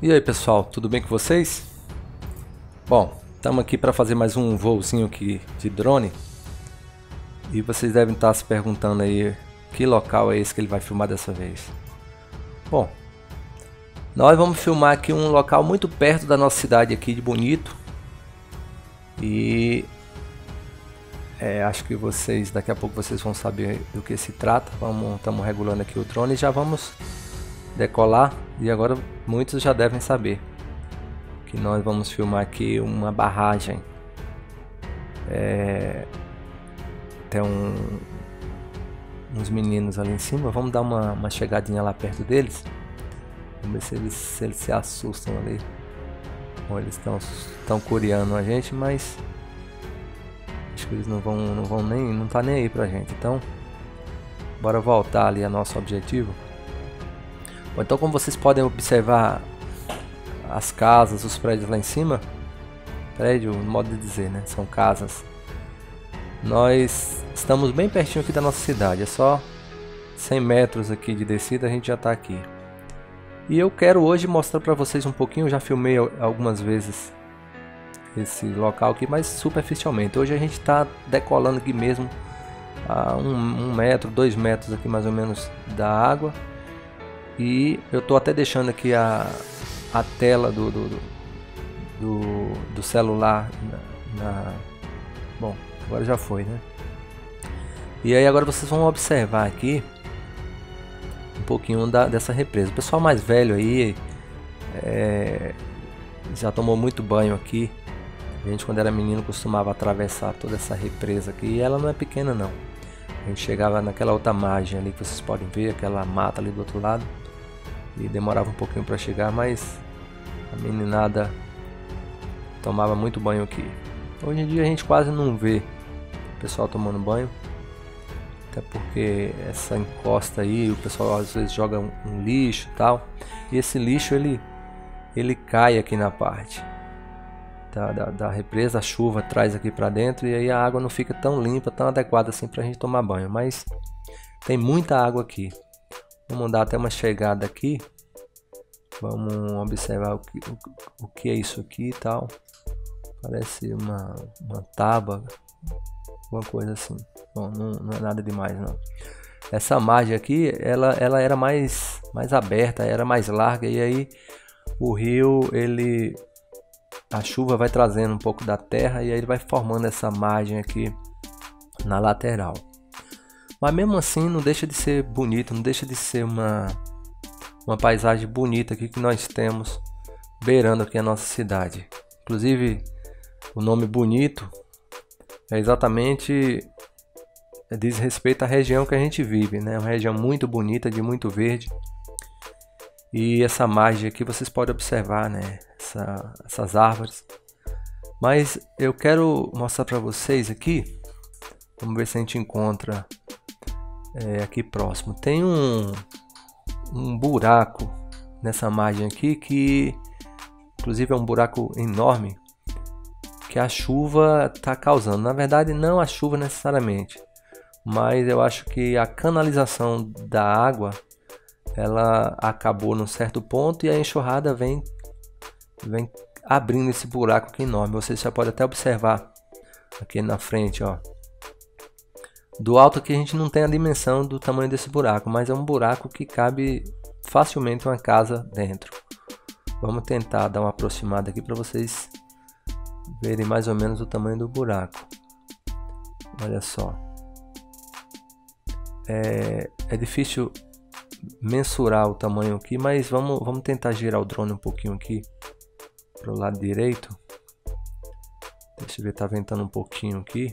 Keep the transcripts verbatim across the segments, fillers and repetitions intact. E aí pessoal, tudo bem com vocês? Bom, estamos aqui para fazer mais um voozinho aqui de drone. E vocês devem estar se perguntando aí, que local é esse que ele vai filmar dessa vez? Bom, nós vamos filmar aqui um local muito perto da nossa cidade aqui de Bonito. E é, acho que vocês, daqui a pouco vocês vão saber do que se trata. Vamos, estamos regulando aqui o drone e já vamos decolar. E agora muitos já devem saber que nós vamos filmar aqui uma barragem. É, tem um, uns meninos ali em cima, vamos dar uma, uma chegadinha lá perto deles. Vamos ver se eles se, eles se assustam ali. Bom, eles estão curiando a gente, mas acho que eles não vão, não vão nem, não tá nem aí pra gente. Então, bora voltar ali a nosso objetivo. Bom, então como vocês podem observar as casas, os prédios lá em cima, prédio, modo de dizer, né? São casas. Nós estamos bem pertinho aqui da nossa cidade, é só cem metros aqui de descida a gente já tá aqui. E eu quero hoje mostrar para vocês um pouquinho, eu já filmei algumas vezes esse local aqui, mas superficialmente. Hoje a gente está decolando aqui mesmo, a um, um metro, dois metros aqui mais ou menos da água. E eu estou até deixando aqui a, a tela do, do, do, do celular na, na... Bom, agora já foi, né? E aí agora vocês vão observar aqui um pouquinho da, dessa represa. O pessoal mais velho aí é, já tomou muito banho aqui. A gente quando era menino costumava atravessar toda essa represa aqui, e ela não é pequena não. A gente chegava naquela outra margem ali que vocês podem ver, aquela mata ali do outro lado, e demorava um pouquinho para chegar, mas a meninada tomava muito banho aqui. Hoje em dia a gente quase não vê o pessoal tomando banho. Até porque essa encosta aí, o pessoal às vezes joga um, um lixo e tal. E esse lixo ele, ele cai aqui na parte da, da, da represa, a chuva traz aqui para dentro. E aí a água não fica tão limpa, tão adequada assim para a gente tomar banho. Mas tem muita água aqui. Vamos dar até uma chegada aqui. Vamos observar o que, o, o que é isso aqui e tal. Parece uma, uma tábua, alguma coisa assim. Bom, não, não é nada demais não. Essa margem aqui, ela, ela era mais, mais aberta, era mais larga. E aí o rio, ele, a chuva vai trazendo um pouco da terra, e aí ele vai formando essa margem aqui na lateral. Mas mesmo assim não deixa de ser bonito, não deixa de ser uma, uma paisagem bonita aqui que nós temos beirando aqui a nossa cidade. Inclusive o nome Bonito é exatamente... diz respeito à região que a gente vive, né? Uma região muito bonita, de muito verde. E essa margem aqui vocês podem observar, né? Essa, essas árvores. Mas eu quero mostrar para vocês aqui. Vamos ver se a gente encontra é, aqui próximo. Tem um, um buraco nessa margem aqui que, inclusive, é um buraco enorme que a chuva está causando. Na verdade, não a chuva necessariamente, mas eu acho que a canalização da água, ela acabou num certo ponto e a enxurrada vem, vem abrindo esse buraco aqui enorme. Você já pode até observar aqui na frente, ó. Do alto aqui a gente não tem a dimensão do tamanho desse buraco, mas é um buraco que cabe facilmente uma casa dentro. Vamos tentar dar uma aproximada aqui para vocês verem mais ou menos o tamanho do buraco. Olha só. É, é difícil mensurar o tamanho aqui, mas vamos, vamos tentar girar o drone um pouquinho aqui para o lado direito. Deixa eu ver, tá ventando um pouquinho aqui,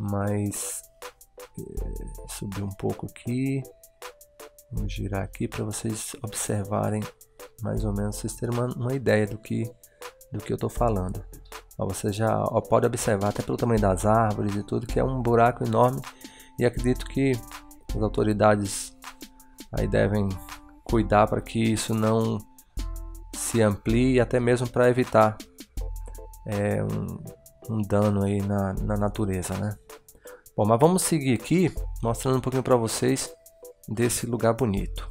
mas é, subir um pouco aqui. Vamos girar aqui para vocês observarem mais ou menos, vocês terem uma, uma ideia do que, do que eu tô falando. Ó, você já ó, pode observar até pelo tamanho das árvores e tudo que é um buraco enorme. E acredito que as autoridades aí devem cuidar para que isso não se amplie, até mesmo para evitar é, um, um dano aí na, na natureza, né? Bom, mas vamos seguir aqui, mostrando um pouquinho para vocês desse lugar bonito.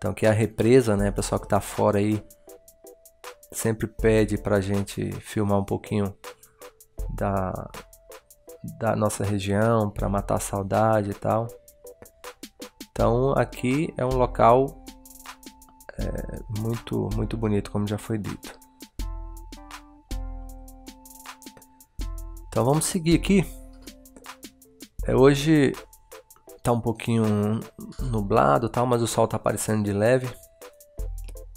Então aqui é a represa, né? O pessoal que tá fora aí sempre pede pra gente filmar um pouquinho da, da nossa região, para matar a saudade e tal. Então aqui é um local é, muito, muito bonito, como já foi dito. Então vamos seguir aqui. É, hoje tá um pouquinho nublado, tal, mas o sol tá aparecendo de leve.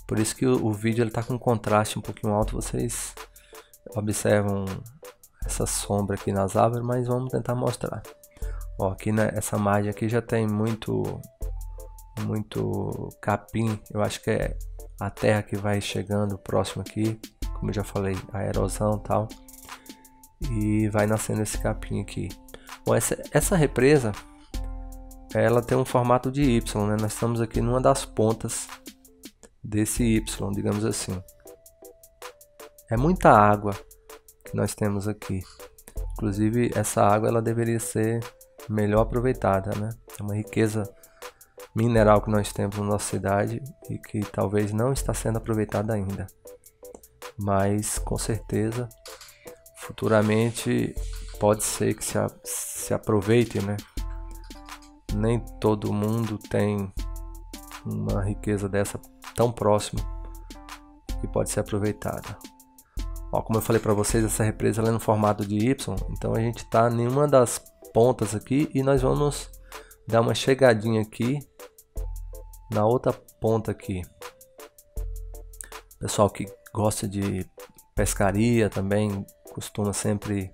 Por isso que o, o vídeo ele tá com contraste um pouquinho alto. Vocês observam essa sombra aqui nas árvores, mas vamos tentar mostrar. Ó, aqui nessa margem aqui já tem muito, muito capim. Eu acho que é a terra que vai chegando próximo aqui, como eu já falei, a erosão e tal, e vai nascendo esse capim aqui. Bom, essa, essa represa, ela tem um formato de Y, né? Nós estamos aqui numa das pontas desse Y, digamos assim. É muita água que nós temos aqui. Inclusive, essa água ela deveria ser melhor aproveitada, né? É uma riqueza mineral que nós temos na nossa cidade e que talvez não está sendo aproveitada ainda. Mas, com certeza, futuramente pode ser que se, a, se aproveite, né? Nem todo mundo tem uma riqueza dessa tão próxima que pode ser aproveitada. Ó, como eu falei para vocês, essa represa ela é no formato de Y, então a gente está em uma das pontas aqui e nós vamos dar uma chegadinha aqui na outra ponta aqui. Pessoal que gosta de pescaria também costuma sempre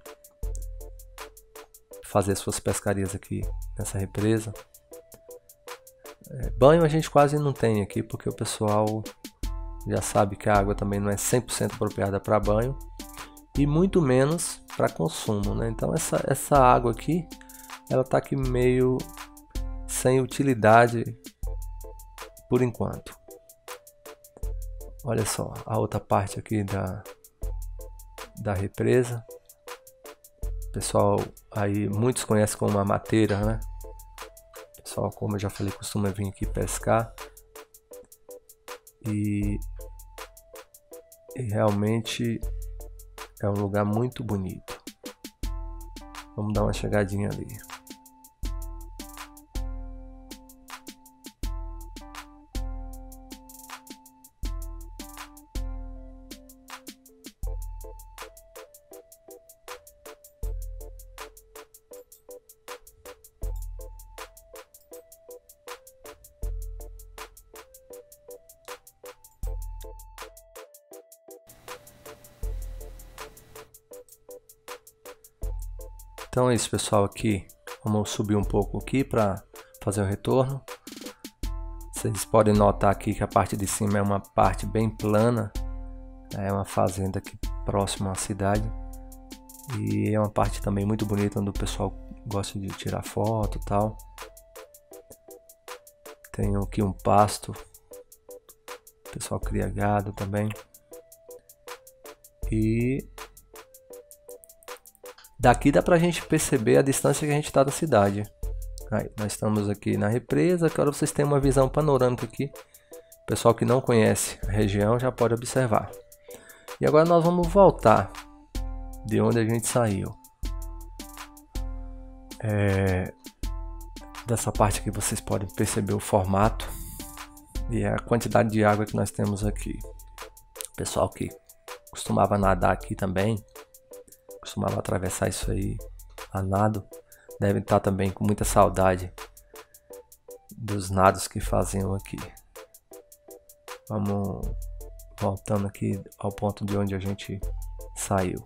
fazer suas pescarias aqui nessa represa. É, banho a gente quase não tem aqui, porque o pessoal já sabe que a água também não é cem por cento apropriada para banho e muito menos para consumo, né? Então essa, essa água aqui, ela tá aqui meio sem utilidade por enquanto. Olha só a outra parte aqui da, da represa. Pessoal, aí muitos conhecem como a mateira, né? Pessoal, como eu já falei, costuma vir aqui pescar e, e realmente é um lugar muito bonito. Vamos dar uma chegadinha ali. Então é isso, pessoal, aqui vamos subir um pouco aqui para fazer o retorno. Vocês podem notar aqui que a parte de cima é uma parte bem plana, é uma fazenda aqui próxima à cidade e é uma parte também muito bonita onde o pessoal gosta de tirar foto e tal. Tem aqui um pasto, o pessoal cria gado também e daqui dá pra gente perceber a distância que a gente está da cidade. Aí, nós estamos aqui na represa, agora vocês têm uma visão panorâmica aqui. O pessoal que não conhece a região já pode observar. E agora nós vamos voltar de onde a gente saiu. É... Dessa parte aqui vocês podem perceber o formato e a quantidade de água que nós temos aqui. O pessoal que costumava nadar aqui também, costumava atravessar isso aí a nado, deve estar também com muita saudade dos nados que faziam aqui. Vamos voltando aqui ao ponto de onde a gente saiu.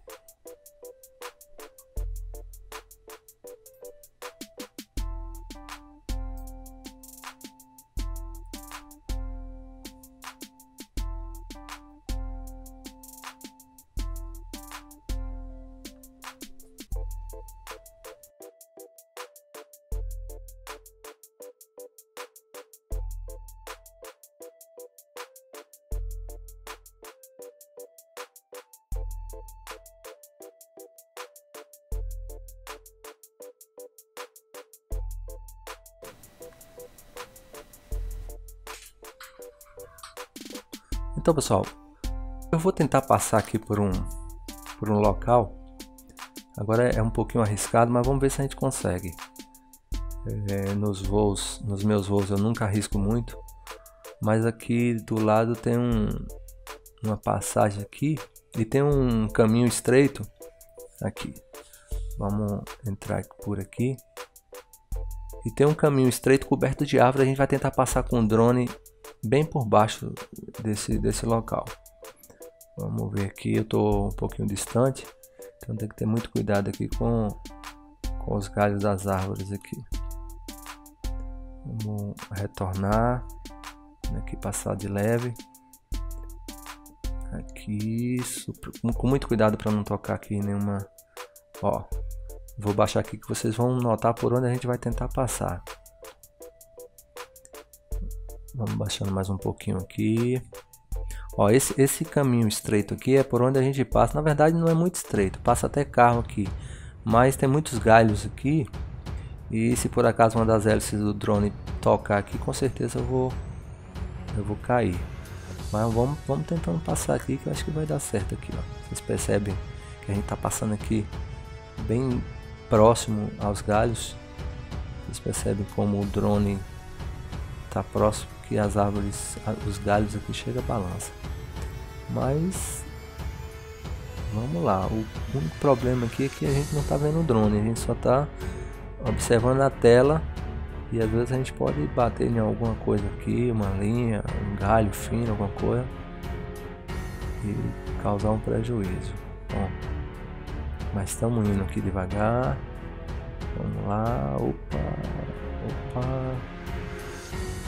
Então, pessoal, eu vou tentar passar aqui por um, por um local. Agora é um pouquinho arriscado, mas vamos ver se a gente consegue. É, nos voos, nos meus voos eu nunca arrisco muito, mas aqui do lado tem um, uma passagem aqui e tem um caminho estreito aqui. Vamos entrar por aqui. E tem um caminho estreito coberto de árvore. A gente vai tentar passar com o drone bem por baixo desse, desse local. Vamos ver aqui, eu estou um pouquinho distante. Então tem que ter muito cuidado aqui com, com os galhos das árvores aqui. Vamos retornar. Aqui passar de leve. Aqui, isso, com muito cuidado para não tocar aqui nenhuma... Ó, vou baixar aqui que vocês vão notar por onde a gente vai tentar passar. Vamos baixando mais um pouquinho aqui. Ó, esse, esse caminho estreito aqui é por onde a gente passa. Na verdade não é muito estreito, passa até carro aqui. Mas tem muitos galhos aqui. E se por acaso uma das hélices do drone tocar aqui, com certeza eu vou, eu vou cair. Mas vamos, vamos tentando passar aqui, que eu acho que vai dar certo aqui, ó. Vocês percebem que a gente tá passando aqui bem próximo aos galhos. Vocês percebem como o drone tá próximo, que as árvores, os galhos aqui chega a balança. Mas vamos lá, o único problema aqui é que a gente não tá vendo o drone, a gente só tá observando a tela e às vezes a gente pode bater em alguma coisa aqui, uma linha, um galho fino, alguma coisa, e causar um prejuízo. Bom, mas estamos indo aqui devagar. Vamos lá, opa, opa.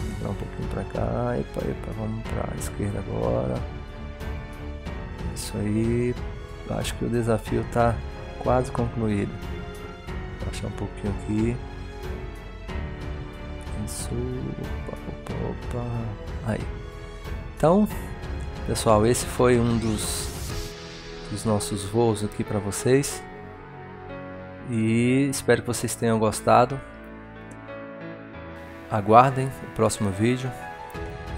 Vamos dar um pouquinho para cá, epa, epa, vamos para a esquerda agora. Isso aí, acho que o desafio está quase concluído. Vou baixar um pouquinho aqui. Isso, opa, opa, opa. Aí. Então, pessoal, esse foi um dos... os nossos voos aqui para vocês, e espero que vocês tenham gostado. Aguardem o próximo vídeo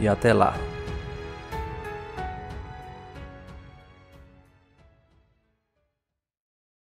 e até lá.